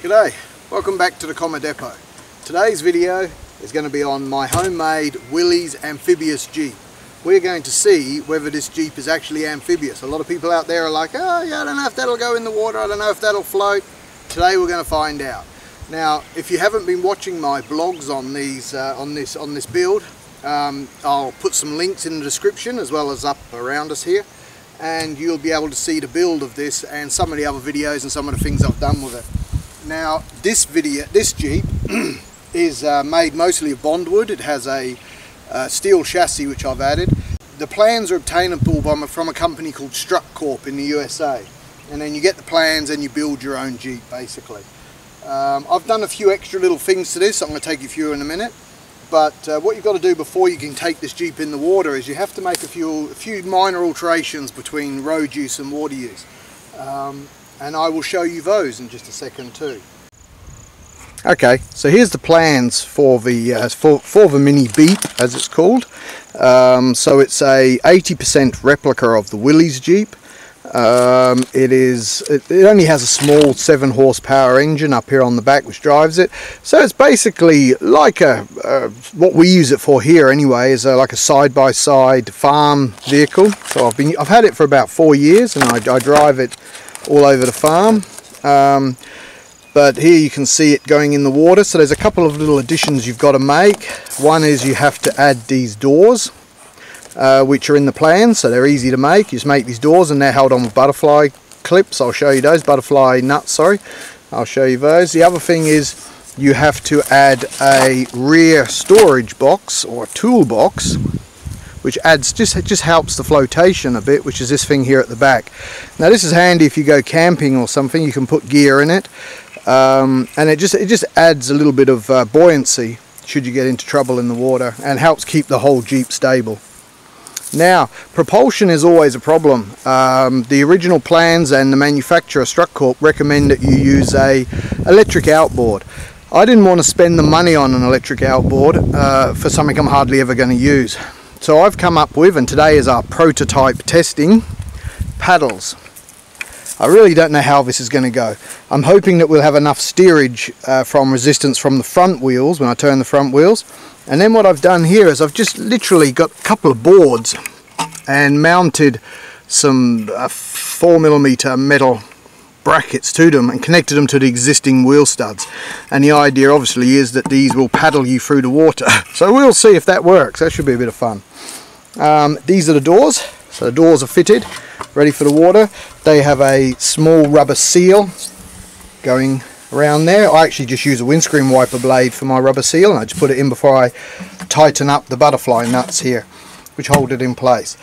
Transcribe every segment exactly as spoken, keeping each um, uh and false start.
G'day, welcome back to the Comma Depot. Today's video is going to be on my homemade Willys Amphibious Jeep. We're going to see whether this Jeep is actually amphibious. A lot of people out there are like, oh yeah, I don't know if that'll go in the water, I don't know if that'll float. Today we're going to find out. Now, if you haven't been watching my blogs on these, uh, on this, on this build, um, I'll put some links in the description as well as up around us here, and you'll be able to see the build of this and some of the other videos and some of the things I've done with it. Now this video, this Jeep is uh, made mostly of bondwood. It has a uh, steel chassis which I've added. The plans are obtainable by my, from a company called Struck Corp in the U S A, and then you get the plans and you build your own Jeep basically. Um, I've done a few extra little things to this. I'm going to take you through in a minute. But uh, what you've got to do before you can take this Jeep in the water is you have to make a few, a few minor alterations between road use and water use. Um, and I will show you those in just a second too. Okay, so here's the plans for the uh, for, for the Mini Beat, as it's called. Um, so it's a eighty percent replica of the Willys Jeep. Um, it is it, it only has a small seven horsepower engine up here on the back which drives it. So it's basically like a uh, what we use it for here anyway is a, like a side-by-side farm vehicle. So I've been I've had it for about four years and I, I drive it all over the farm, um, but here you can see it going in the water. So there's a couple of little additions you've got to make. One is you have to add these doors, uh, which are in the plan, so they're easy to make. You just make these doors and they're held on with butterfly clips. I'll show you those, butterfly nuts, sorry. I'll show you those. The other thing is you have to add a rear storage box or toolbox, which adds just it just helps the flotation a bit, which is this thing here at the back. Now this is handy if you go camping or something. You can put gear in it, um, and it just it just adds a little bit of uh, buoyancy should you get into trouble in the water, and helps keep the whole Jeep stable. Now propulsion is always a problem. Um, the original plans and the manufacturer Struck Corp recommend that you use a electric outboard. I didn't want to spend the money on an electric outboard uh, for something I'm hardly ever going to use. So I've come up with, and today is our prototype testing, paddles. I really don't know how this is going to go. I'm hoping that we'll have enough steerage uh, from resistance from the front wheels when I turn the front wheels. And then what I've done here is I've just literally got a couple of boards and mounted some uh, four millimeter metal brackets to them and connected them to the existing wheel studs, and the idea obviously is that these will paddle you through the water. So we'll see if that works. That should be a bit of fun. Um, these are the doors. So the doors are fitted, ready for the water. They have a small rubber seal going around there. I actually just use a windscreen wiper blade for my rubber seal, and I just put it in before I tighten up the butterfly nuts here, which hold it in place.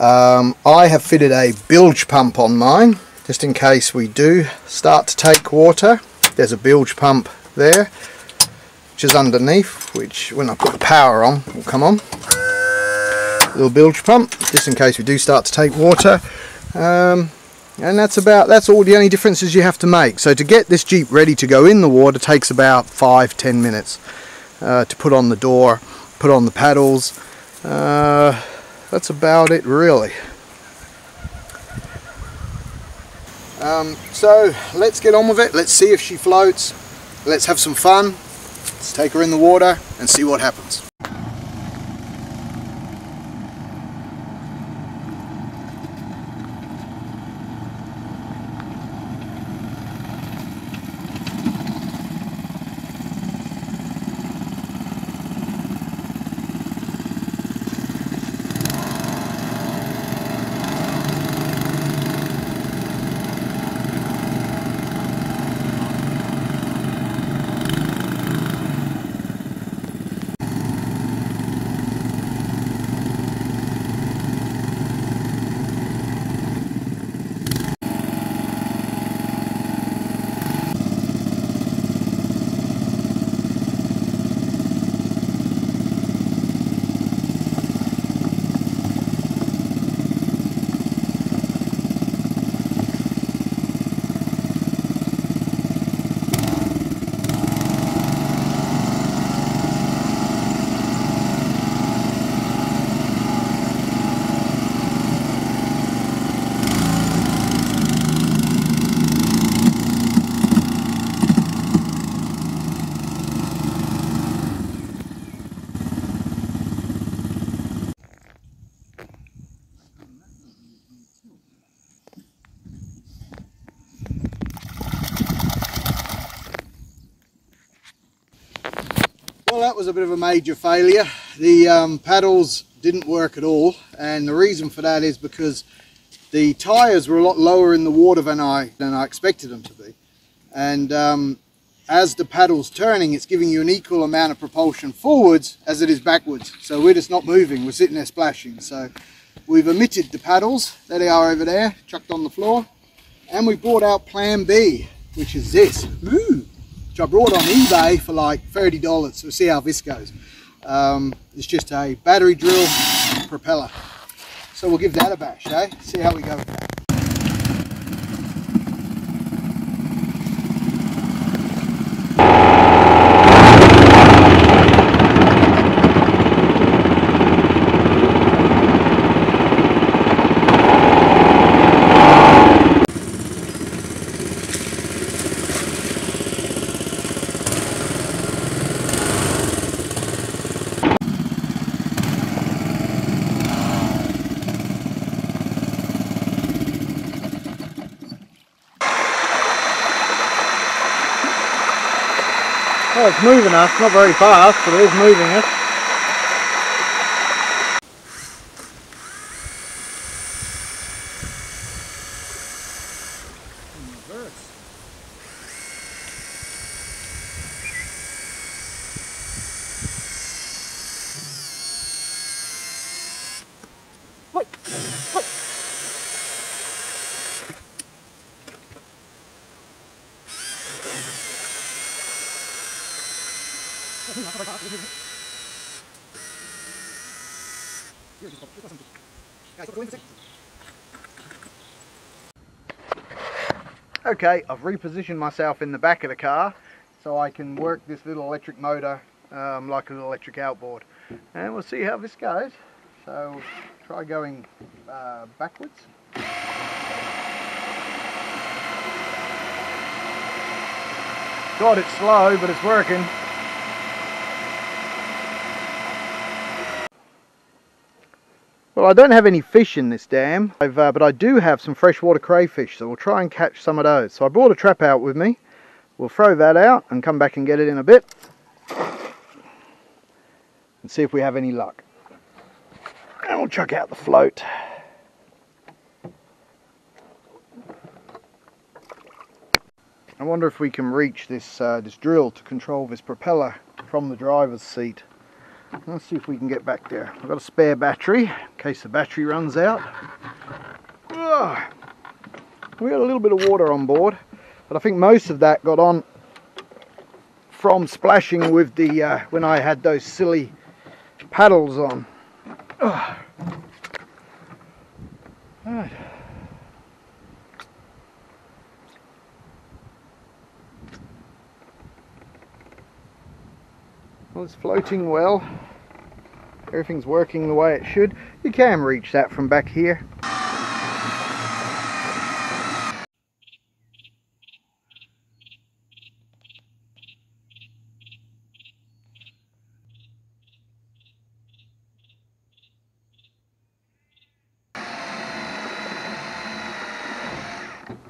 Um, I have fitted a bilge pump on mine, just in case we do start to take water. There's a bilge pump there, which is underneath, which when I put the power on, will come on. Little bilge pump, just in case we do start to take water. Um, and that's about, that's all the only differences you have to make. So to get this Jeep ready to go in the water takes about five, ten minutes uh, to put on the door, put on the paddles. Uh, that's about it really. Um, so let's get on with it. Let's see if she floats. Let's have some fun. Let's take her in the water and see what happens. Well, that was a bit of a major failure. The um, paddles didn't work at all, and the reason for that is because the tyres were a lot lower in the water than I than I expected them to be, and um, as the paddle's turning, it's giving you an equal amount of propulsion forwards as it is backwards. So we're just not moving, we're sitting there splashing. So we've omitted the paddles, there they are over there, chucked on the floor, and we brought out plan B, which is this, Ooh, which I brought on eBay for like thirty dollars, so we'll see how this goes. Um, it's just a battery drill propeller. So we'll give that a bash, eh? See how we go with that. Well, it's moving us, not very fast, but it is moving us. In reverse. Wait, wait. Okay, I've repositioned myself in the back of the car so I can work this little electric motor um, like an electric outboard, and we'll see how this goes. So try going uh, backwards. God, it's slow, but it's working. Well, I don't have any fish in this dam, I've, uh, but I do have some freshwater crayfish, so we'll try and catch some of those. So I brought a trap out with me. We'll throw that out and come back and get it in a bit and see if we have any luck. And we'll chuck out the float. I wonder if we can reach this, uh, this drill to control this propeller from the driver's seat. Let's see if we can get back there. I've got a spare battery in case the battery runs out. Oh, we got a little bit of water on board, but I think most of that got on from splashing with the uh, when I had those silly paddles on. Oh. All right. Well, it's floating well, everything's working the way it should. You can reach that from back here.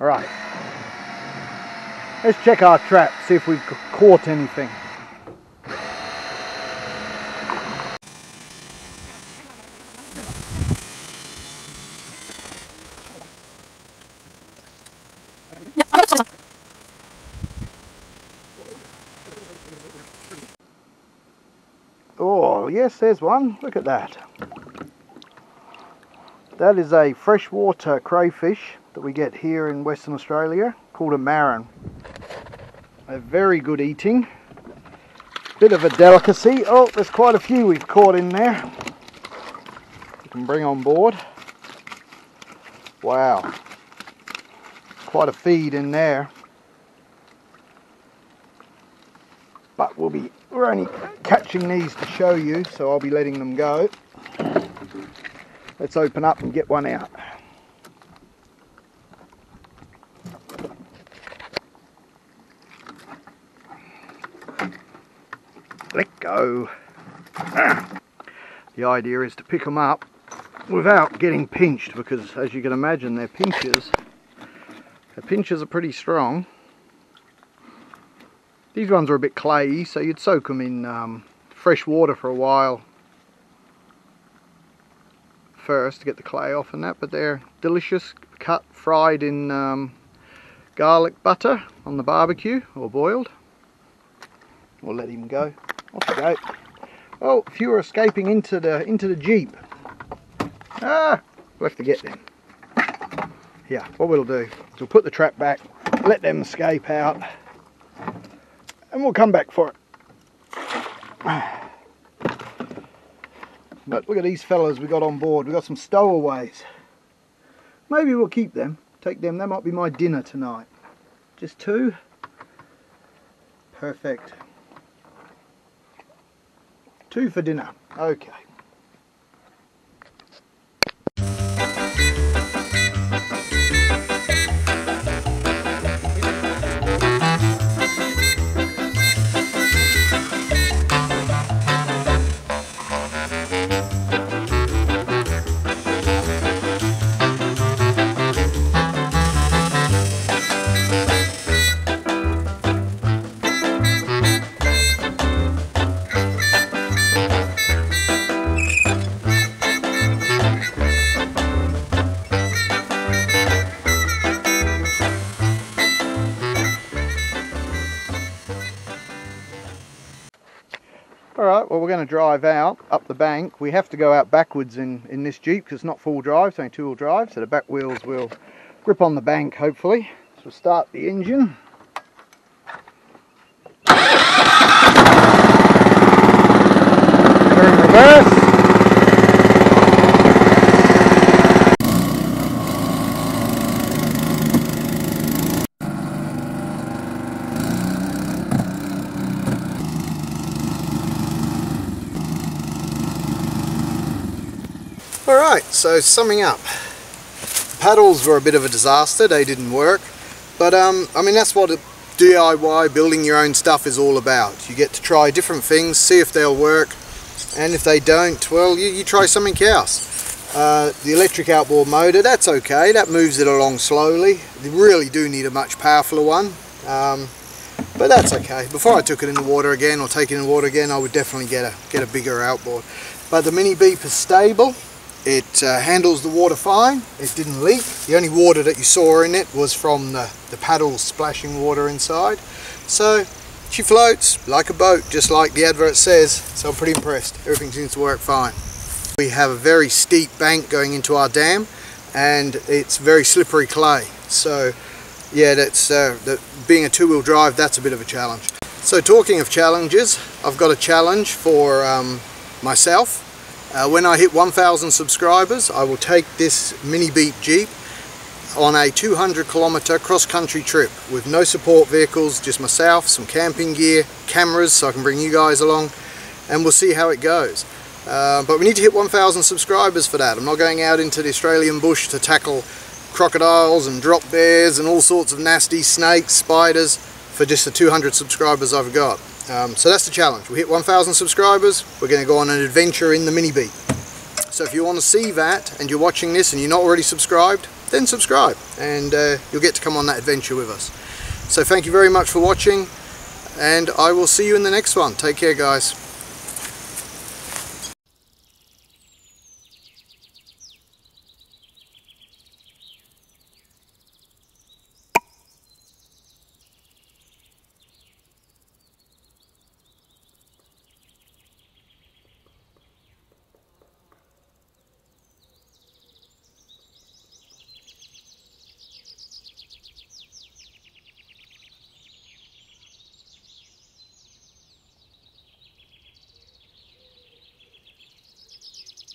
Alright, let's check our trap, see if we've caught anything. Oh, yes, there's one. Look at that. That is a freshwater crayfish that we get here in Western Australia called a marron. They're very good eating. Bit of a delicacy. Oh, there's quite a few we've caught in there. We can bring on board. Wow. Quite a feed in there. But we'll be, we're only catching these to show you, so I'll be letting them go. Let's open up and get one out. Let go. The idea is to pick them up without getting pinched, because as you can imagine, their pinchers, their pinchers are pretty strong. These ones are a bit clayey, so you'd soak them in um, fresh water for a while first to get the clay off and that, but they're delicious, cut, fried in um, garlic butter on the barbecue or boiled. We'll let him go. Off you go. Oh, a few are escaping into the into the Jeep. Ah, we'll have to get them. Yeah, what we'll do is we'll put the trap back, let them escape out, and we'll come back for it. But look at these fellas we got on board. We got some stowaways. Maybe we'll keep them, take them. That might be my dinner tonight. Just two. Perfect. Two for dinner. Okay. Alright, well, we're going to drive out up the bank. We have to go out backwards in, in this Jeep because it's not full drive, it's only two wheel drive, so the back wheels will grip on the bank hopefully. So we'll start the engine. We're in reverse. Alright, so summing up, the paddles were a bit of a disaster, they didn't work, but um, I mean that's what a D I Y, building your own stuff, is all about. You get to try different things, see if they'll work, and if they don't, well, you, you try something else. Uh, the electric outboard motor, that's okay, that moves it along slowly. You really do need a much powerful one, um, but that's okay. Before I took it in the water again, or take it in the water again, I would definitely get a, get a bigger outboard. But the Mini Beep is stable. It uh, handles the water fine, it didn't leak. The only water that you saw in it was from the, the paddles splashing water inside. So she floats like a boat, just like the advert says, so I'm pretty impressed. Everything seems to work fine. We have a very steep bank going into our dam and it's very slippery clay. So yeah, that's uh, the, being a two-wheel drive, that's a bit of a challenge. So talking of challenges, I've got a challenge for um, myself. Uh, when I hit one thousand subscribers, I will take this Mini Beep Jeep on a two hundred kilometer cross-country trip with no support vehicles, just myself, some camping gear, cameras so I can bring you guys along, and we'll see how it goes. Uh, but we need to hit one thousand subscribers for that. I'm not going out into the Australian bush to tackle crocodiles and drop bears and all sorts of nasty snakes, spiders, for just the two hundred subscribers I've got. Um, so that's the challenge. We hit one thousand subscribers, we're going to go on an adventure in the Mini Beep. So if you want to see that and you're watching this and you're not already subscribed, then subscribe and uh, you'll get to come on that adventure with us. So thank you very much for watching and I will see you in the next one. Take care, guys.